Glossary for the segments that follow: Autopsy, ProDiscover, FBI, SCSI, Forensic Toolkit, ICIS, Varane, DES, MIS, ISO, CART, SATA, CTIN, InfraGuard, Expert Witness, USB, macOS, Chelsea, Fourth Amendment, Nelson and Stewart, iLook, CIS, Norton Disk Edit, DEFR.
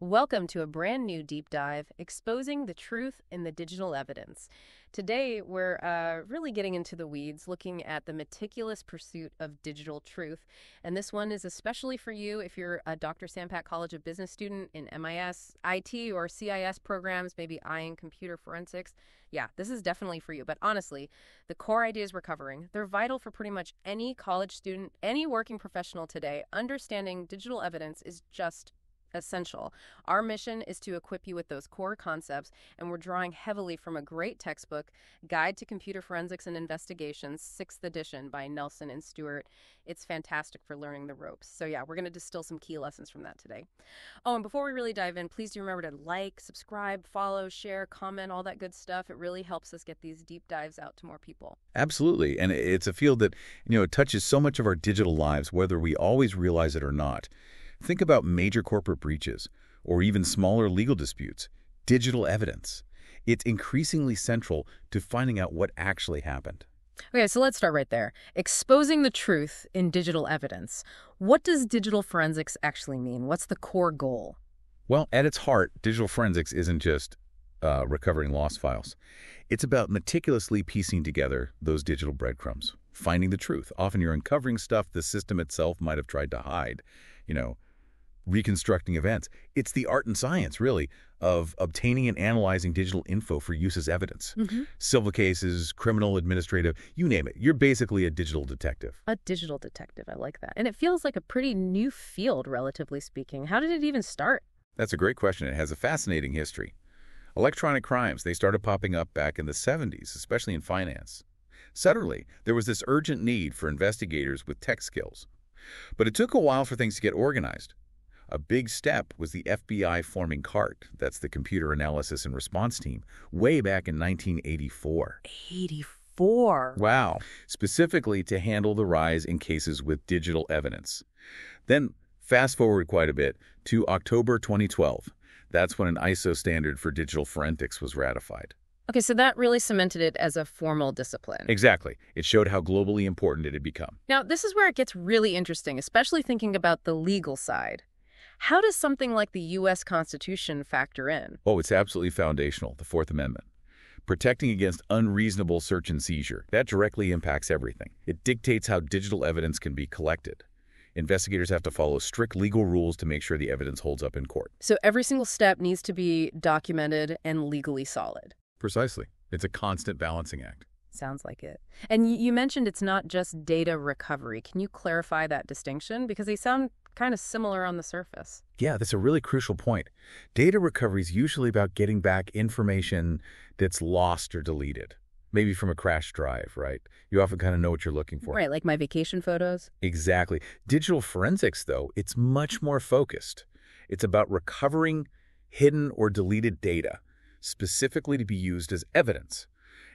Welcome to a brand new deep dive exposing the truth in the digital evidence. Today, we're really getting into the weeds, looking at the meticulous pursuit of digital truth. And this one is especially for you if you're a Dr. Sampat College of Business student in MIS, IT, or CIS programs, maybe I in computer forensics. Yeah, this is definitely for you. But honestly, the core ideas we're covering, they're vital for pretty much any college student, any working professional today. Understanding digital evidence is just essential. Our mission is to equip you with those core concepts, and we're drawing heavily from a great textbook, Guide to Computer Forensics and Investigations, 6th edition by Nelson and Stewart. It's fantastic for learning the ropes. So yeah, we're going to distill some key lessons from that today. Oh, and before we really dive in, please do remember to like, subscribe, follow, share, comment, all that good stuff. It really helps us get these deep dives out to more people. Absolutely. And it's a field that, touches so much of our digital lives, whether we always realize it or not. Think about major corporate breaches or even smaller legal disputes. Digital evidence. It's increasingly central to finding out what actually happened. Okay, so let's start right there. Exposing the truth in digital evidence. What does digital forensics actually mean? What's the core goal? Well, at its heart, digital forensics isn't just recovering lost files. It's about meticulously piecing together those digital breadcrumbs, finding the truth. Often you're uncovering stuff the system itself might have tried to hide, reconstructing events. It's the art and science, really, of obtaining and analyzing digital info for use as evidence. Civil cases, criminal, administrative, you name it. You're basically a digital detective. A digital detective. I like that. And it feels like a pretty new field, relatively speaking. How did it even start? That's a great question. It has a fascinating history. Electronic crimes, they started popping up back in the 70s, especially in finance. Suddenly, there was this urgent need for investigators with tech skills. But it took a while for things to get organized. A big step was the FBI forming CART, that's the Computer Analysis and Response Team, way back in 1984. 84? Wow. Specifically to handle the rise in cases with digital evidence. Then, fast forward quite a bit to October 2012. That's when an ISO standard for digital forensics was ratified. Okay, so that really cemented it as a formal discipline. Exactly. It showed how globally important it had become. Now, this is where it gets really interesting, especially thinking about the legal side. How does something like the U.S. Constitution factor in? Oh, it's absolutely foundational, the Fourth Amendment. Protecting against unreasonable search and seizure. That directly impacts everything. It dictates how digital evidence can be collected. Investigators have to follow strict legal rules to make sure the evidence holds up in court. So every single step needs to be documented and legally solid. Precisely. It's a constant balancing act. Sounds like it. And you mentioned it's not just data recovery. Can you clarify that distinction? Because they sound kind of similar on the surface. Yeah, that's a really crucial point. Data recovery is usually about getting back information that's lost or deleted. Maybe from a crash drive, right? You often kind of know what you're looking for. Right, like my vacation photos. Exactly. Digital forensics, though, it's much more focused. It's about recovering hidden or deleted data, specifically to be used as evidence.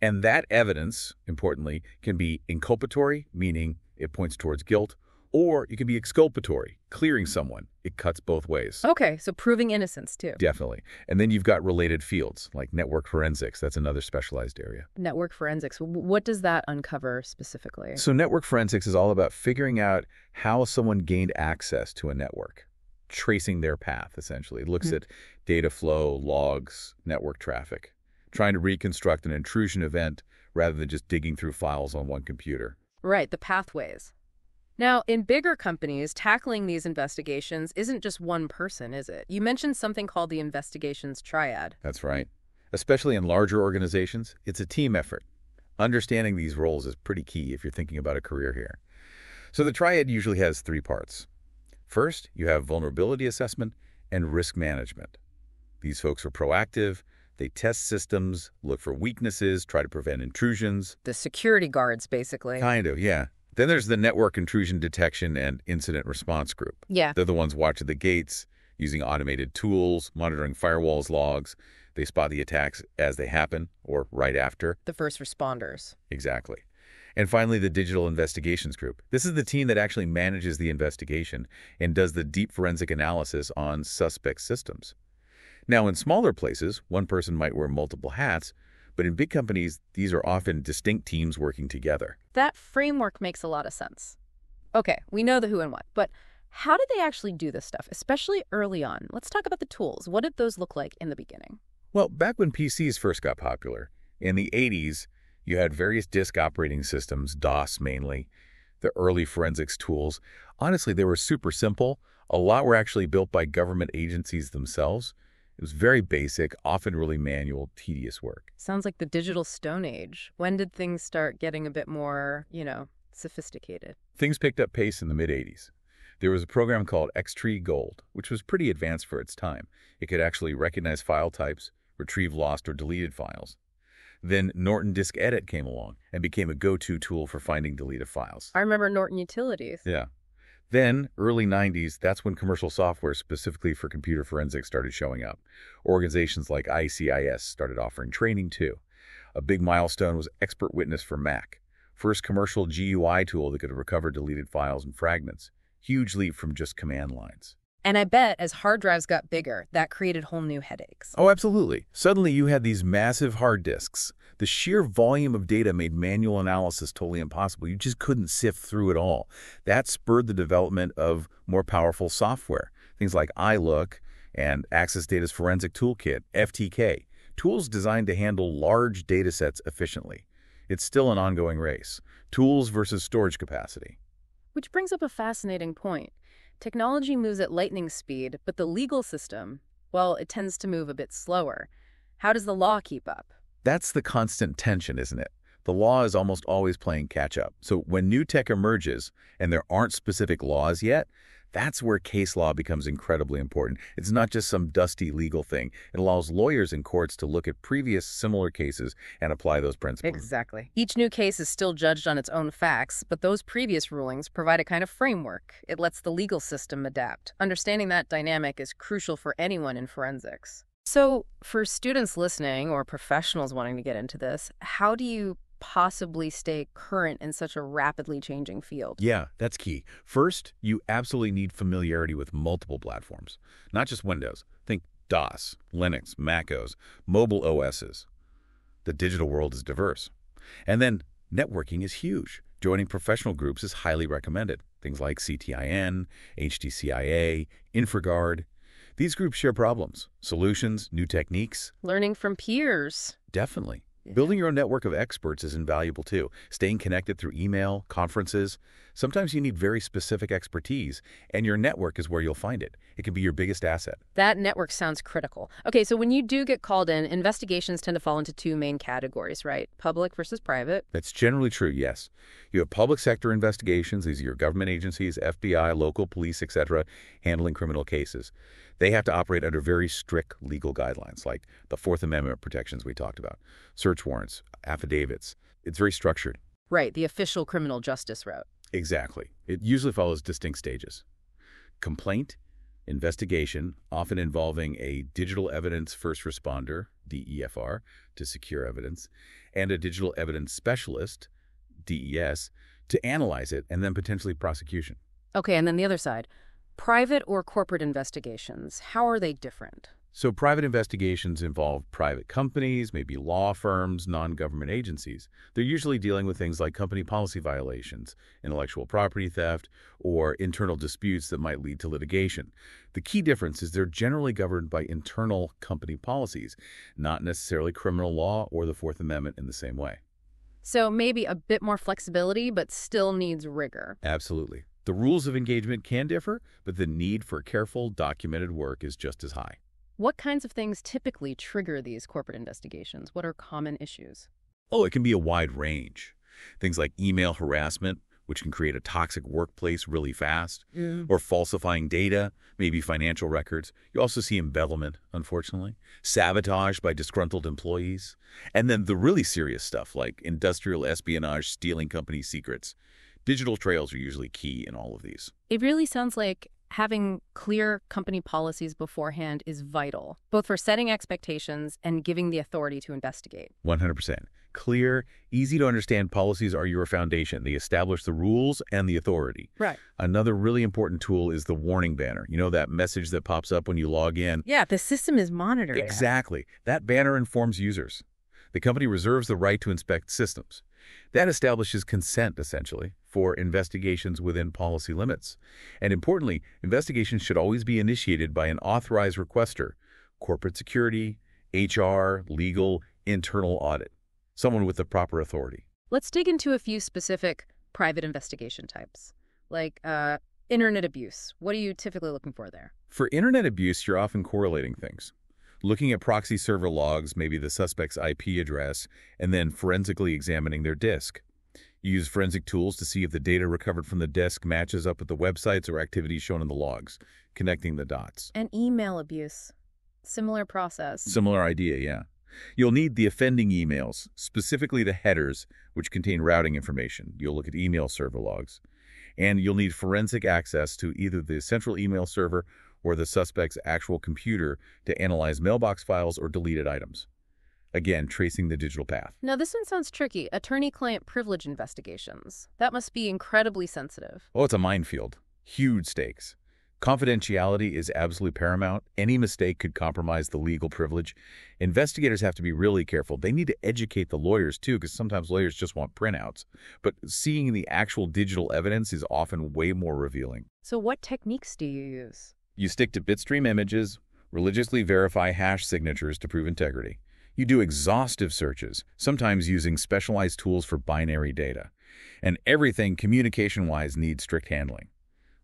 And that evidence, importantly, can be inculpatory, meaning it points towards guilt, or it can be exculpatory, clearing someone. It cuts both ways. Okay, so proving innocence, too. Definitely. And then you've got related fields, like network forensics. That's another specialized area. Network forensics. What does that uncover specifically? So network forensics is all about figuring out how someone gained access to a network. Tracing their path, essentially. It looks at data flow, logs, network traffic, trying to reconstruct an intrusion event rather than just digging through files on one computer. Right, the pathways. Now, in bigger companies, tackling these investigations isn't just one person, is it? You mentioned something called the investigations triad. That's right. Especially in larger organizations, it's a team effort. Understanding these roles is pretty key if you're thinking about a career here. So the triad usually has three parts. First, you have vulnerability assessment and risk management. These folks are proactive. They test systems, look for weaknesses, try to prevent intrusions. The security guards, basically. Kind of, yeah. Then there's the network intrusion detection and incident response group. Yeah. They're the ones watching the gates, using automated tools, monitoring firewalls, logs. They spot the attacks as they happen or right after. The first responders. Exactly. And finally, the digital investigations group. This is the team that actually manages the investigation and does the deep forensic analysis on suspect systems. Now, in smaller places, one person might wear multiple hats, but in big companies, these are often distinct teams working together. That framework makes a lot of sense. Okay, we know the who and what, but How did they actually do this stuff, especially early on? Let's talk about the tools. What did those look like in the beginning? Well, back when PCs first got popular, in the 80s, you had various disk operating systems, DOS mainly, the early forensics tools. Honestly, they were super simple. A lot were actually built by government agencies themselves. It was very basic, often really manual, tedious work. Sounds like the digital Stone Age. When did things start getting a bit more, sophisticated? Things picked up pace in the mid-80s. There was a program called Xtree Gold, which was pretty advanced for its time. It could actually recognize file types, retrieve lost or deleted files. Then Norton Disk Edit came along and became a go-to tool for finding deleted files. I remember Norton Utilities. Yeah. Then, early 90s, that's when commercial software specifically for computer forensics started showing up. Organizations like ICIS started offering training, too. A big milestone was Expert Witness for Mac, first commercial GUI tool that could recover deleted files and fragments. Huge leap from just command lines. And I bet as hard drives got bigger, that created whole new headaches. Oh, absolutely. Suddenly you had these massive hard disks. The sheer volume of data made manual analysis totally impossible. You just couldn't sift through it all. That spurred the development of more powerful software. Things like iLook and Access Data's Forensic Toolkit, FTK, tools designed to handle large data sets efficiently. It's still an ongoing race. Tools versus storage capacity. Which brings up a fascinating point. Technology moves at lightning speed, but the legal system, well, it tends to move a bit slower. How does the law keep up? That's the constant tension, isn't it? The law is almost always playing catch-up. So when new tech emerges and there aren't specific laws yet, that's where case law becomes incredibly important. It's not just some dusty legal thing. It allows lawyers and courts to look at previous similar cases and apply those principles. Exactly. Each new case is still judged on its own facts, but those previous rulings provide a kind of framework. It lets the legal system adapt. Understanding that dynamic is crucial for anyone in forensics. So for students listening or professionals wanting to get into this, how do you possibly stay current in such a rapidly changing field? Yeah, that's key. First, you absolutely need familiarity with multiple platforms, not just Windows. Think DOS, Linux, macOS, mobile OSs. The digital world is diverse. And then networking is huge. Joining professional groups is highly recommended. Things like CTIN, HTCIA, InfraGuard. These groups share problems, solutions, new techniques. Learning from peers. Definitely. Building your own network of experts is invaluable, too. Staying connected through email, conferences. Sometimes you need very specific expertise, and your network is where you'll find it. It can be your biggest asset. That network sounds critical. Okay, so when you do get called in, investigations tend to fall into two main categories, right? Public versus private. That's generally true, yes. You have public sector investigations. These are your government agencies, FBI, local police, etc., handling criminal cases. They have to operate under very strict legal guidelines, like the Fourth Amendment protections we talked about, search warrants, affidavits. It's very structured. Right, the official criminal justice route. Exactly. It usually follows distinct stages. Complaint, investigation, often involving a digital evidence first responder, DEFR, to secure evidence, and a digital evidence specialist, DES, to analyze it, and then potentially prosecution. Okay, and then the other side. Private or corporate investigations, how are they different? So private investigations involve private companies, maybe law firms, non-government agencies. They're usually dealing with things like company policy violations, intellectual property theft, or internal disputes that might lead to litigation. The key difference is they're generally governed by internal company policies, not necessarily criminal law or the Fourth Amendment in the same way. So maybe a bit more flexibility, but still needs rigor. Absolutely. The rules of engagement can differ, but the need for careful, documented work is just as high. What kinds of things typically trigger these corporate investigations? What are common issues? Oh, it can be a wide range. Things like email harassment, which can create a toxic workplace really fast, or falsifying data, maybe financial records. You also see embezzlement, unfortunately, sabotage by disgruntled employees, and then the really serious stuff like industrial espionage, stealing company secrets. Digital trails are usually key in all of these. It really sounds like having clear company policies beforehand is vital, both for setting expectations and giving the authority to investigate. 100%. Clear, easy-to-understand policies are your foundation. They establish the rules and the authority. Right. Another really important tool is the warning banner. You know, that message that pops up when you log in? Yeah, the system is monitored. Exactly. That banner informs users. The company reserves the right to inspect systems. That establishes consent, essentially, for investigations within policy limits. And importantly, investigations should always be initiated by an authorized requester, corporate security, HR, legal, internal audit, someone with the proper authority. Let's dig into a few specific private investigation types, like internet abuse. What are you typically looking for there? For internet abuse, you're often correlating things. Looking at proxy server logs, maybe the suspect's IP address, and then forensically examining their disk. You use forensic tools to see if the data recovered from the disk matches up with the websites or activities shown in the logs, connecting the dots. And email abuse. Similar process. Similar idea, yeah. You'll need the offending emails, specifically the headers, which contain routing information. You'll look at email server logs. And you'll need forensic access to either the central email server or the suspect's actual computer to analyze mailbox files or deleted items. Again, tracing the digital path. Now, this one sounds tricky. Attorney-client privilege investigations. That must be incredibly sensitive. Oh, it's a minefield. Huge stakes. Confidentiality is absolutely paramount. Any mistake could compromise the legal privilege. Investigators have to be really careful. They need to educate the lawyers, too, because sometimes lawyers just want printouts. But seeing the actual digital evidence is often way more revealing. So what techniques do you use? You stick to bitstream images, religiously verify hash signatures to prove integrity. You do exhaustive searches, sometimes using specialized tools for binary data. And everything communication-wise needs strict handling.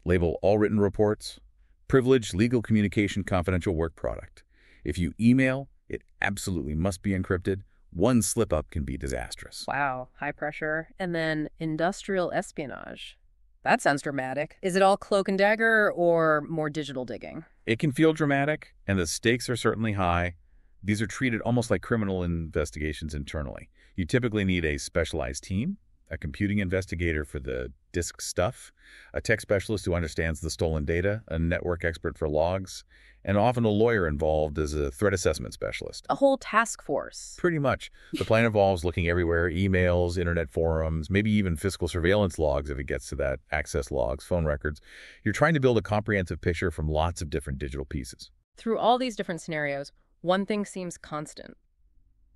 Label all written reports, privileged legal communication confidential work product. If you email, it absolutely must be encrypted. One slip-up can be disastrous. Wow, high pressure. And then industrial espionage. That sounds dramatic. Is it all cloak and dagger or more digital digging? It can feel dramatic, and the stakes are certainly high. These are treated almost like criminal investigations internally. You typically need a specialized team, a computing investigator for the disk stuff, a tech specialist who understands the stolen data, a network expert for logs, and often a lawyer involved as a threat assessment specialist. A whole task force. Pretty much. The plan involves looking everywhere, emails, internet forums, maybe even fiscal surveillance logs if it gets to that, access logs, phone records. You're trying to build a comprehensive picture from lots of different digital pieces. Through all these different scenarios, one thing seems constant: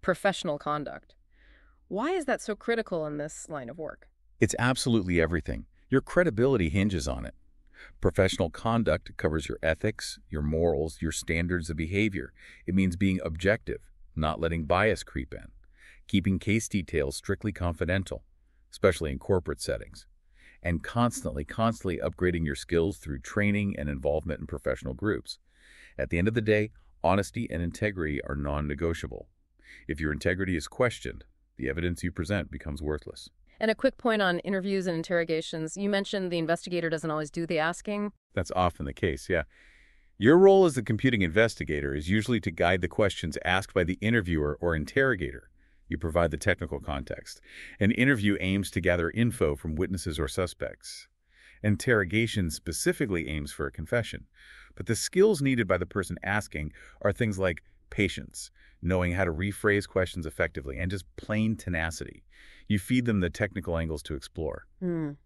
professional conduct. Why is that so critical in this line of work? It's absolutely everything. Your credibility hinges on it. Professional conduct covers your ethics, your morals, your standards of behavior. It means being objective, not letting bias creep in, keeping case details strictly confidential, especially in corporate settings, and constantly upgrading your skills through training and involvement in professional groups. At the end of the day, honesty and integrity are non-negotiable. If your integrity is questioned, the evidence you present becomes worthless. And a quick point on interviews and interrogations. You mentioned the investigator doesn't always do the asking. That's often the case, yeah. Your role as the computing investigator is usually to guide the questions asked by the interviewer or interrogator. You provide the technical context. An interview aims to gather info from witnesses or suspects. Interrogation specifically aims for a confession. But the skills needed by the person asking are things like patience, knowing how to rephrase questions effectively, and just plain tenacity. You feed them the technical angles to explore.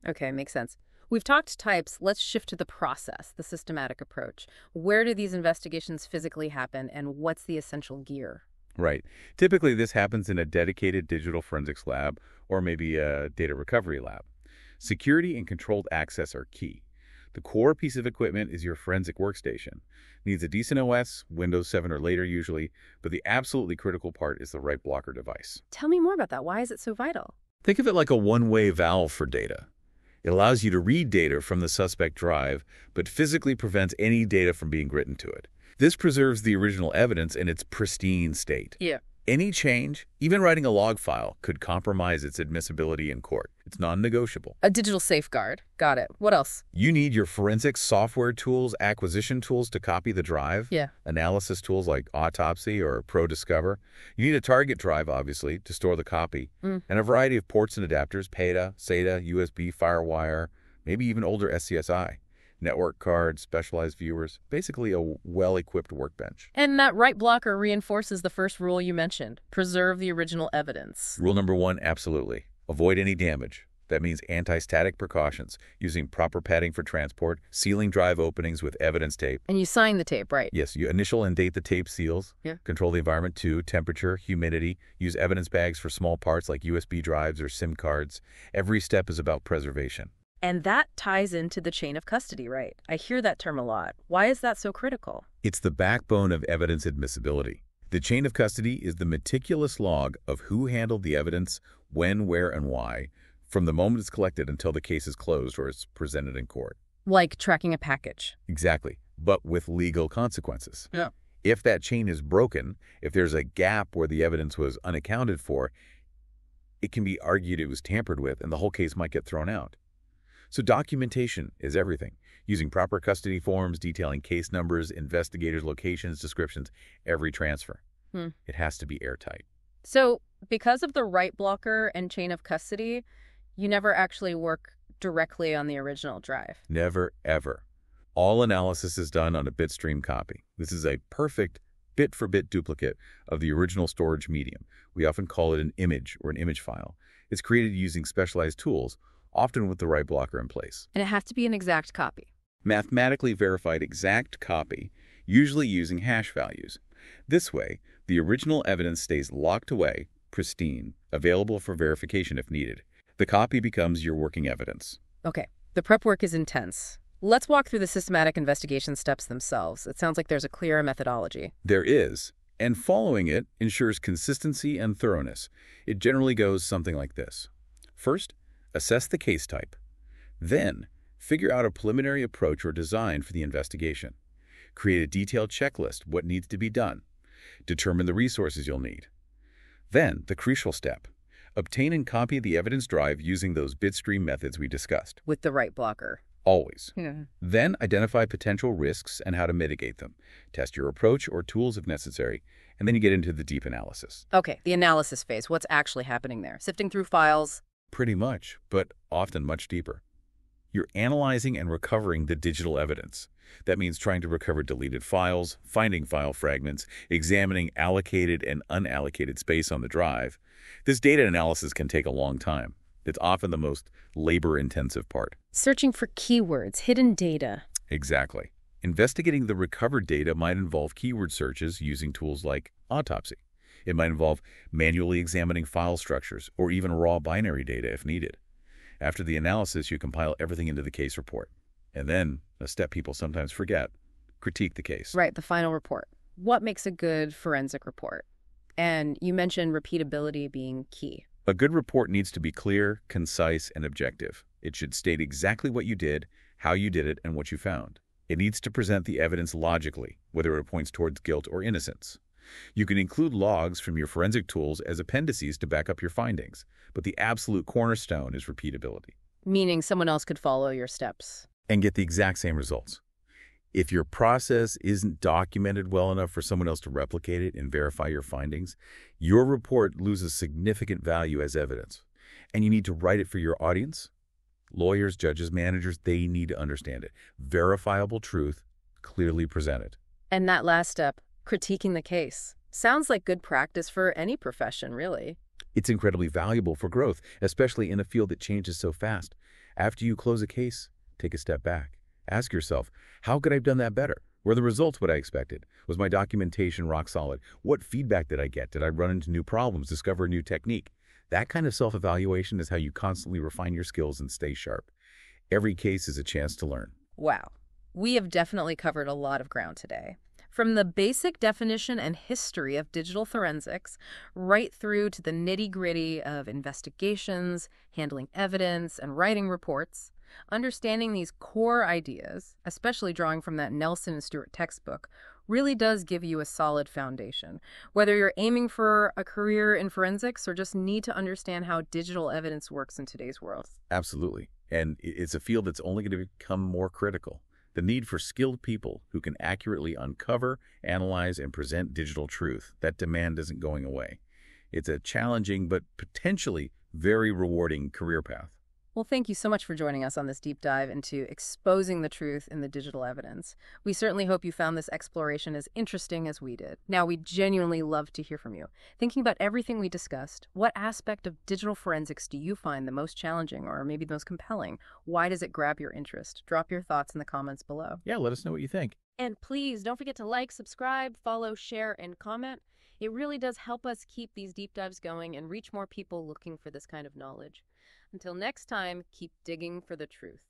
Okay, makes sense. We've talked types. Let's shift to the process, the systematic approach. Where do these investigations physically happen, and what's the essential gear? Right. Typically, this happens in a dedicated digital forensics lab or maybe a data recovery lab. Security and controlled access are key. The core piece of equipment is your forensic workstation. Needs a decent OS, Windows 7 or later usually, but the absolutely critical part is the right blocker device. Tell me more about that. Why is it so vital? Think of it like a one-way valve for data. It allows you to read data from the suspect drive, but physically prevents any data from being written to it. This preserves the original evidence in its pristine state. Yeah. Any change, even writing a log file, could compromise its admissibility in court. It's non-negotiable. A digital safeguard. Got it. What else? You need your forensic software tools, acquisition tools to copy the drive. Yeah. Analysis tools like Autopsy or ProDiscover. You need a target drive, obviously, to store the copy. And a variety of ports and adapters: PATA, SATA, USB, FireWire, maybe even older SCSI. Network cards, specialized viewers, basically a well-equipped workbench. And that right blocker reinforces the first rule you mentioned: preserve the original evidence. Rule number 1, absolutely. Avoid any damage. That means anti-static precautions, using proper padding for transport, sealing drive openings with evidence tape. And you sign the tape, right? Yes, you initial and date the tape seals. Yeah. Control the environment too, temperature, humidity, use evidence bags for small parts like USB drives or SIM cards. Every step is about preservation. And that ties into the chain of custody, right? I hear that term a lot. Why is that so critical? It's the backbone of evidence admissibility. The chain of custody is the meticulous log of who handled the evidence, when, where, and why, from the moment it's collected until the case is closed or it's presented in court. Like tracking a package. Exactly, but with legal consequences. Yeah. If that chain is broken, if there's a gap where the evidence was unaccounted for, it can be argued it was tampered with and the whole case might get thrown out. So documentation is everything. Using proper custody forms, detailing case numbers, investigators, locations, descriptions, every transfer. It has to be airtight. So because of the write blocker and chain of custody, you never actually work directly on the original drive. Never, ever. All analysis is done on a bitstream copy. This is a perfect bit-for-bit duplicate of the original storage medium. We often call it an image or an image file. It's created using specialized tools, often with the write blocker in place. And it has to be an exact copy. Mathematically verified exact copy, usually using hash values. This way, the original evidence stays locked away, pristine, available for verification if needed. The copy becomes your working evidence. Okay, the prep work is intense. Let's walk through the systematic investigation steps themselves. It sounds like there's a clear methodology. There is, and following it ensures consistency and thoroughness. It generally goes something like this. First, assess the case type. Then, figure out a preliminary approach or design for the investigation. Create a detailed checklist, what needs to be done. Determine the resources you'll need. Then, the crucial step. Obtain and copy the evidence drive using those bitstream methods we discussed. With the write blocker. Always. Yeah. Then, identify potential risks and how to mitigate them. Test your approach or tools if necessary. And then you get into the deep analysis. Okay, the analysis phase. What's actually happening there? Sifting through files. Pretty much, but often much deeper. You're analyzing and recovering the digital evidence. That means trying to recover deleted files, finding file fragments, examining allocated and unallocated space on the drive. This data analysis can take a long time. It's often the most labor-intensive part. Searching for keywords, hidden data. Exactly. Investigating the recovered data might involve keyword searches using tools like Autopsy. It might involve manually examining file structures or even raw binary data if needed. After the analysis, you compile everything into the case report. And then, a step people sometimes forget, critique the case. Right, the final report. What makes a good forensic report? And you mentioned repeatability being key. A good report needs to be clear, concise, and objective. It should state exactly what you did, how you did it, and what you found. It needs to present the evidence logically, whether it points towards guilt or innocence. You can include logs from your forensic tools as appendices to back up your findings, but the absolute cornerstone is repeatability. Meaning someone else could follow your steps. And get the exact same results. If your process isn't documented well enough for someone else to replicate it and verify your findings, your report loses significant value as evidence. And you need to write it for your audience. Lawyers, judges, managers, they need to understand it. Verifiable truth, clearly presented. And that last step, critiquing the case. Sounds like good practice for any profession, really. It's incredibly valuable for growth, especially in a field that changes so fast. After you close a case, take a step back. Ask yourself, how could I have done that better? Were the results what I expected? Was my documentation rock solid? What feedback did I get? Did I run into new problems, discover a new technique? That kind of self-evaluation is how you constantly refine your skills and stay sharp. Every case is a chance to learn. Wow. We have definitely covered a lot of ground today. From the basic definition and history of digital forensics, right through to the nitty-gritty of investigations, handling evidence, and writing reports, understanding these core ideas, especially drawing from that Nelson and Stewart textbook, really does give you a solid foundation. Whether you're aiming for a career in forensics or just need to understand how digital evidence works in today's world. Absolutely. And it's a field that's only going to become more critical. The need for skilled people who can accurately uncover, analyze, and present digital truth. That demand isn't going away. It's a challenging but potentially very rewarding career path. Well, thank you so much for joining us on this deep dive into exposing the truth in the digital evidence. We certainly hope you found this exploration as interesting as we did. Now, we genuinely love to hear from you. Thinking about everything we discussed, what aspect of digital forensics do you find the most challenging or maybe the most compelling? Why does it grab your interest? Drop your thoughts in the comments below. Yeah, let us know what you think. And please don't forget to like, subscribe, follow, share, and comment. It really does help us keep these deep dives going and reach more people looking for this kind of knowledge. Until next time, keep digging for the truth.